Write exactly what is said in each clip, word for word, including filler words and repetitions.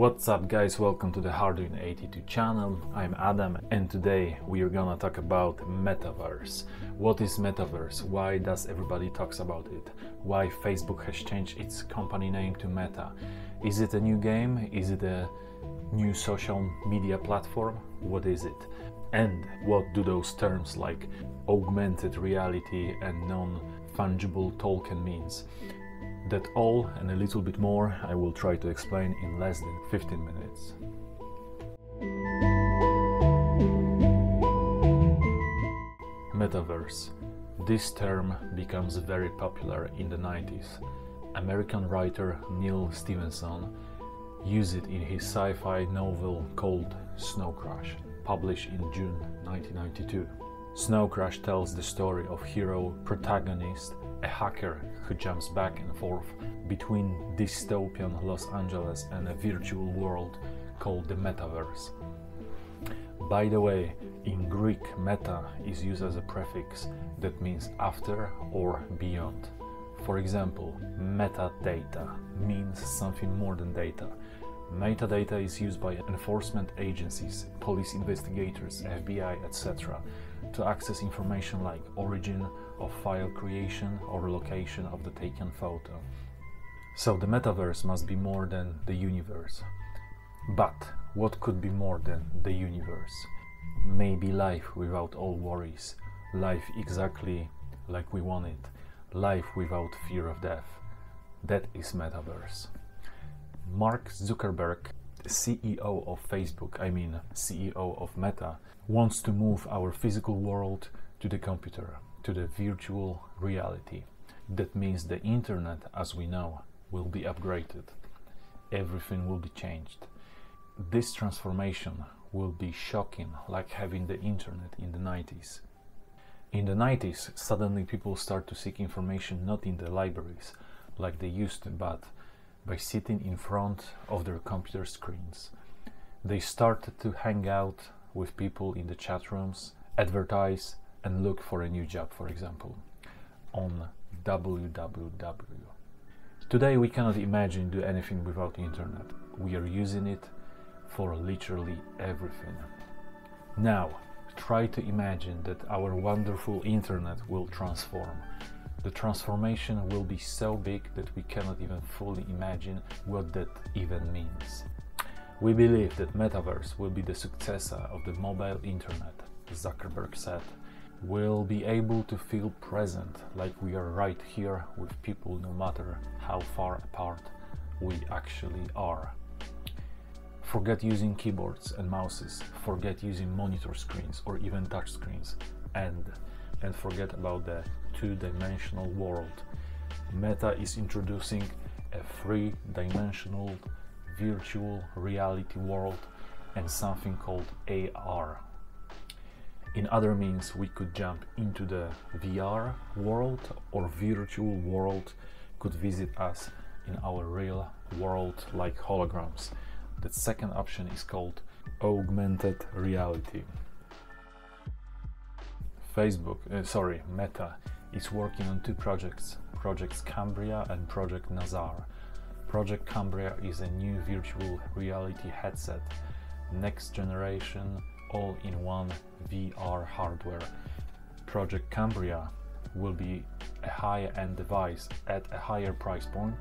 What's up guys, welcome to the Hardwin eighty-two channel. I'm Adam and today we are gonna talk about metaverse. What is metaverse? Why does everybody talks about it? Why Facebook has changed its company name to Meta? Is it a new game? Is it a new social media platform? What is it? And what do those terms like augmented reality and non-fungible token means? That all and a little bit more I will try to explain in less than fifteen minutes. Metaverse. This term becomes very popular in the nineties. American writer Neal Stephenson used it in his sci-fi novel called Snow Crash, published in June nineteen ninety-two. Snow Crash tells the story of hero protagonist, a hacker who jumps back and forth between dystopian Los Angeles and a virtual world called the metaverse. By the way, in Greek, meta is used as a prefix that means after or beyond. For example, metadata means something more than data. Metadata is used by enforcement agencies, police investigators, F B I, et cetera to access information like origin of file creation or location of the taken photo. So the metaverse must be more than the universe. But what could be more than the universe? Maybe life without all worries, life exactly like we want it, life without fear of death. That is metaverse. Mark Zuckerberg, C E O of Facebook, I mean C E O of Meta, wants to move our physical world to the computer, to the virtual reality. That means the internet, as we know, will be upgraded. Everything will be changed. This transformation will be shocking, like having the internet in the nineties. In the nineties, suddenly people start to seek information not in the libraries, like they used to, but by sitting in front of their computer screens. They started to hang out with people in the chat rooms, advertise and look for a new job, for example, on W W W. Today we cannot imagine do anything without the internet. We are using it for literally everything. Now, try to imagine that our wonderful internet will transform. The transformation will be so big that we cannot even fully imagine what that even means. We believe that metaverse will be the successor of the mobile internet, Zuckerberg said. We'll be able to feel present, like we are right here with people no matter how far apart we actually are. Forget using keyboards and mouses, forget using monitor screens or even touch screens, and and forget about the two-dimensional world. Meta is introducing a three-dimensional virtual reality world and something called A R. In other means, we could jump into the V R world or virtual world could visit us in our real world like holograms. The second option is called augmented reality. Facebook, uh, sorry, Meta is working on two projects, Project Cambria and Project Nazar. Project Cambria is a new virtual reality headset, next generation, all-in-one V R hardware. Project Cambria will be a high-end device at a higher price point,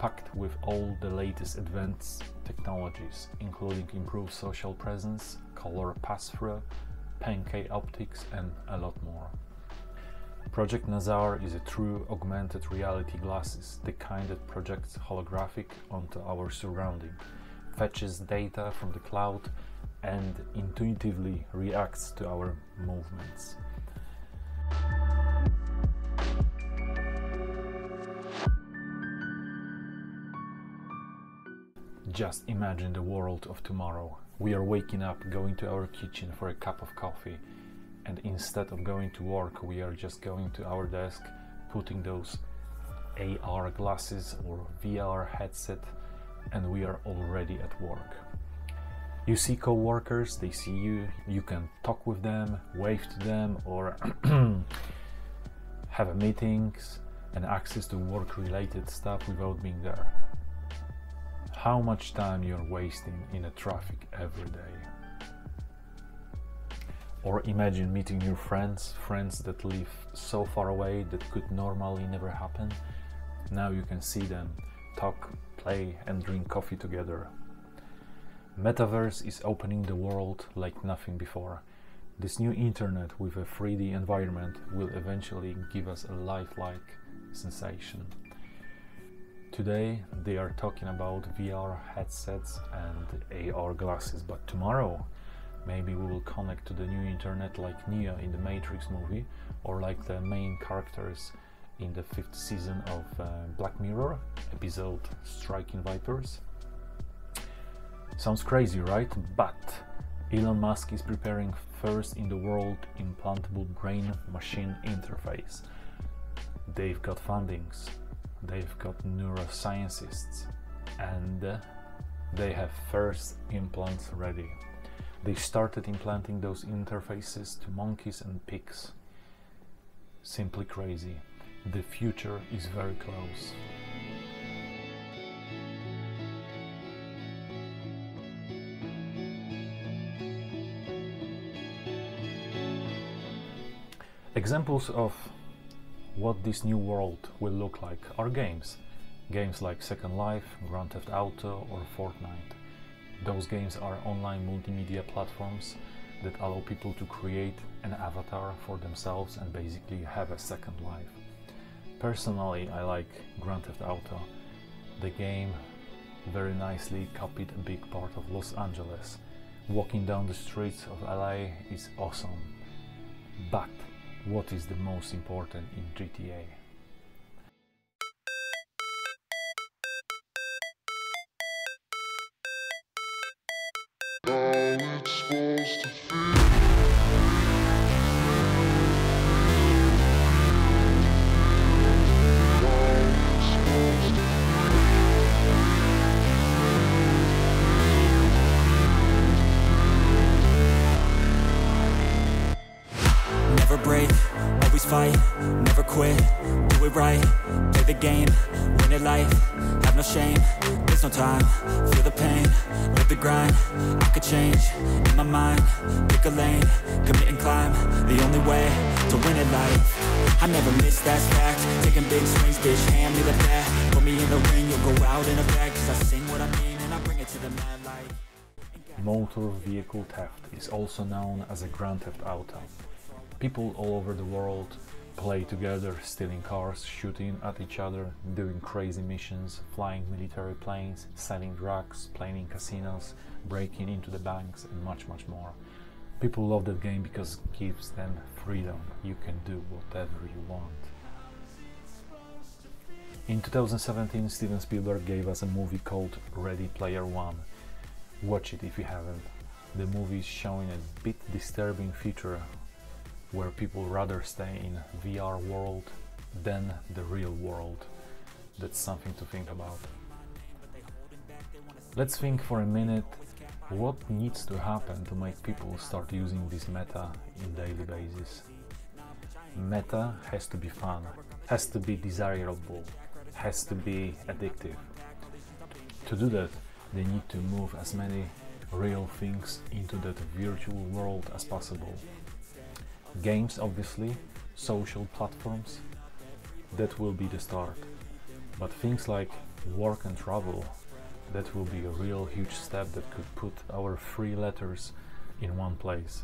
packed with all the latest advanced technologies, including improved social presence, color pass-through, pancake optics and a lot more. Project Nazar is a true augmented reality glasses, the kind that projects holographic onto our surrounding, fetches data from the cloud and intuitively reacts to our movements. Just imagine the world of tomorrow. We are waking up, going to our kitchen for a cup of coffee, and instead of going to work, we are just going to our desk, putting those A R glasses or V R headset, and we are already at work. You see co-workers, they see you, you can talk with them, wave to them, or have meetings and access to work-related stuff without being there. how much time you're wasting in the traffic every day. Or imagine meeting new friends, friends that live so far away that could normally never happen. Now you can see them, talk, play and drink coffee together. Metaverse is opening the world like nothing before. This new internet with a three D environment will eventually give us a lifelike sensation. Today they are talking about V R headsets and A R glasses, but tomorrow maybe we will connect to the new internet like Neo in the Matrix movie, or like the main characters in the fifth season of uh, Black Mirror episode Striking Vipers. Sounds crazy, right? But Elon Musk is preparing first in the world implantable brain machine interface. They've got fundings, they've got neuroscientists, and uh, they have first implants ready. They started implanting those interfaces to monkeys and pigs. Simply crazy. The future is very close. Examples of what this new world will look like are games. Games like Second Life, Grand Theft Auto or Fortnite. Those games are online multimedia platforms that allow people to create an avatar for themselves and basically have a second life. Personally, I like Grand Theft Auto. The game very nicely copied a big part of Los Angeles. Walking down the streets of L A is awesome. But what is the most important in G T A? Fight, never quit, do it right, play the game, win it life, have no shame, there's no time, feel the pain, live the grind, I could change, in my mind, pick a lane, commit and climb, the only way to win it life, I never miss that fact, taking big swings, bitch, hand me the bat, put me in the ring, you'll go out in a bag, cause I sing what I mean and I bring it to the mad light. Motor vehicle theft is also known as a Grand Theft Auto. People all over the world play together, stealing cars, shooting at each other, doing crazy missions, flying military planes, selling drugs, playing in casinos, breaking into the banks and much much more. People love that game because it gives them freedom. You can do whatever you want. In two thousand seventeen, Steven Spielberg gave us a movie called Ready Player One. Watch it if you haven't. The movie is showing a bit disturbing feature where people rather stay in V R world than the real world. That's something to think about. Let's think for a minute what needs to happen to make people start using this meta in daily basis. Meta has to be fun, has to be desirable, has to be addictive. To do that, they need to move as many real things into that virtual world as possible. Games, obviously, social platforms, that will be the start. But things like work and travel, that will be a real huge step that could put our three letters in one place.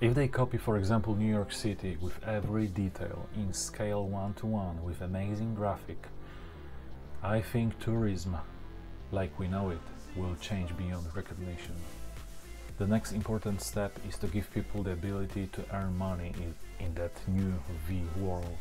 If they copy, for example, New York City with every detail in scale one to one with amazing graphic, I think tourism, like we know it, will change beyond recognition. The next important step is to give people the ability to earn money in, in that new V world.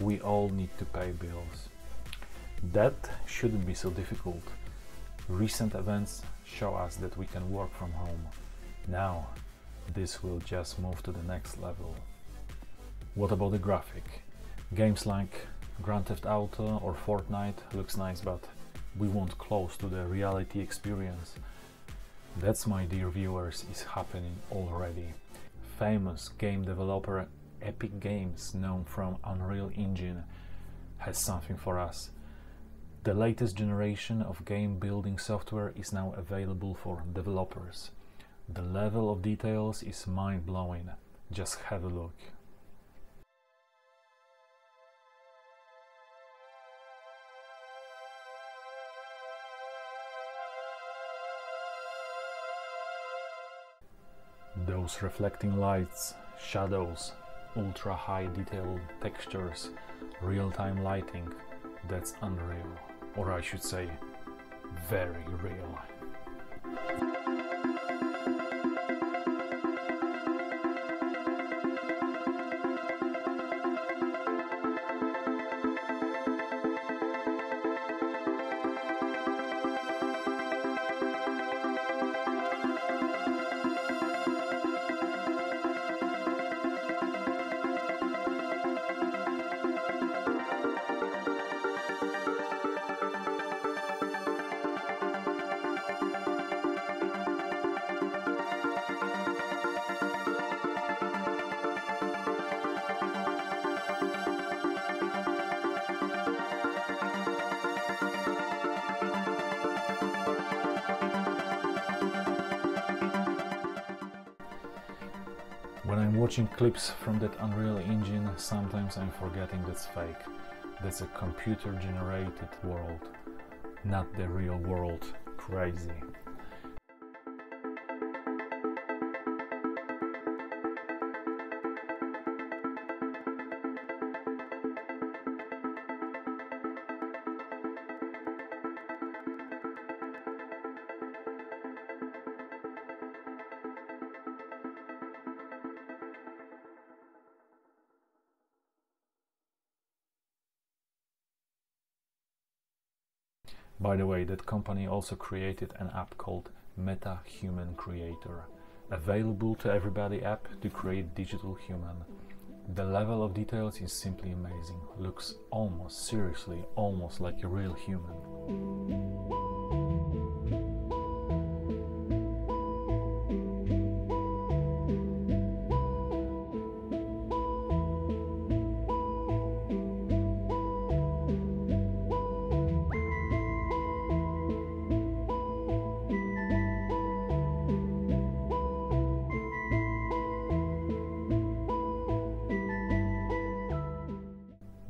We all need to pay bills. That shouldn't be so difficult. Recent events show us that we can work from home. Now, this will just move to the next level. What about the graphic? Games like Grand Theft Auto or Fortnite looks nice, but we want close to the reality experience. That's, my dear viewers, is happening already. Famous game developer Epic Games, known from Unreal Engine, has something for us. The latest generation of game building software is now available for developers. The level of details is mind-blowing. Just have a look. Those reflecting lights, shadows, ultra-high detailed textures, real-time lighting, that's unreal. Or I should say, very real. When I'm watching clips from that Unreal Engine, sometimes I'm forgetting that's fake. That's a computer-generated world, not the real world. Crazy. By the way, that company also created an app called Meta Human Creator, available to everybody app to create digital human. The level of details is simply amazing, looks almost, seriously, almost like a real human.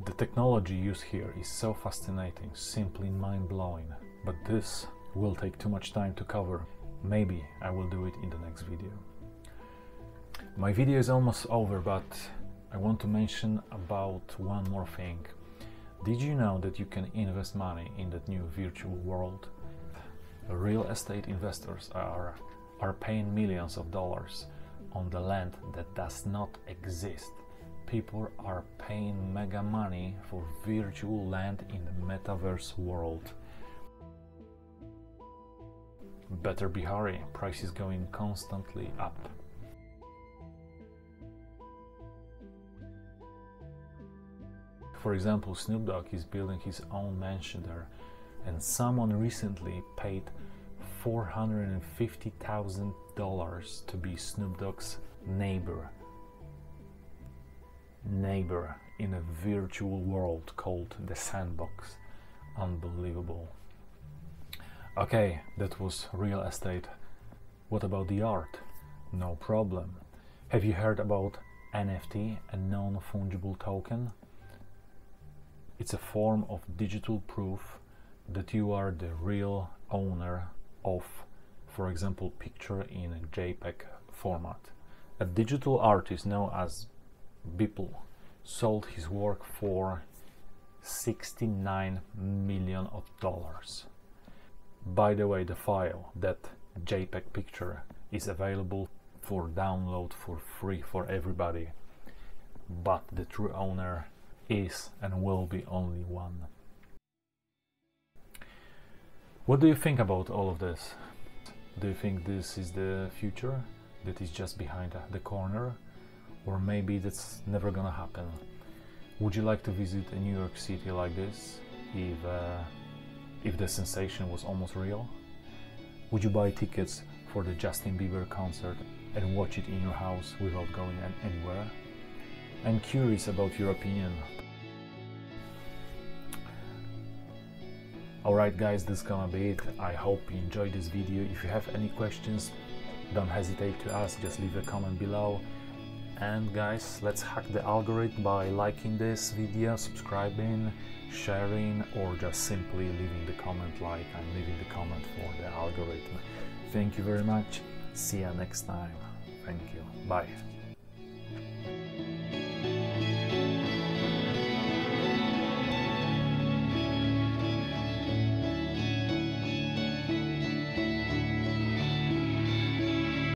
The technology used here is so fascinating, simply mind-blowing, but this will take too much time to cover. Maybe I will do it in the next video. My video is almost over, but I want to mention about one more thing. Did you know that you can invest money in that new virtual world? Real estate investors are, are paying millions of dollars on the land that does not exist. People are paying mega money for virtual land in the metaverse world. Better be hurry, price is going constantly up. For example, Snoop Dogg is building his own mansion there, and someone recently paid four hundred fifty thousand dollars to be Snoop Dogg's neighbor. neighbor in a virtual world called the Sandbox. Unbelievable. Okay, that was real estate. What about the art? No problem. Have you heard about N F T, a non-fungible token? It's a form of digital proof that you are the real owner of, for example, picture in a JPEG format. A digital artist known as Bipple sold his work for sixty-nine million dollars. By the way, the file, that JPEG picture, is available for download for free for everybody, but the true owner is and will be only one. What do you think about all of this? Do you think this is the future that is just behind the corner? Or maybe that's never gonna happen? Would you like to visit a New York City like this, if, uh, if the sensation was almost real? Would you buy tickets for the Justin Bieber concert and watch it in your house without going anywhere? I'm curious about your opinion. Alright guys, this is gonna be it. I hope you enjoyed this video. If you have any questions, don't hesitate to ask, just leave a comment below. And guys, let's hack the algorithm by liking this video, subscribing, sharing, or just simply leaving the comment like I'm leaving the comment for the algorithm. Thank you very much. See you next time. Thank you. Bye.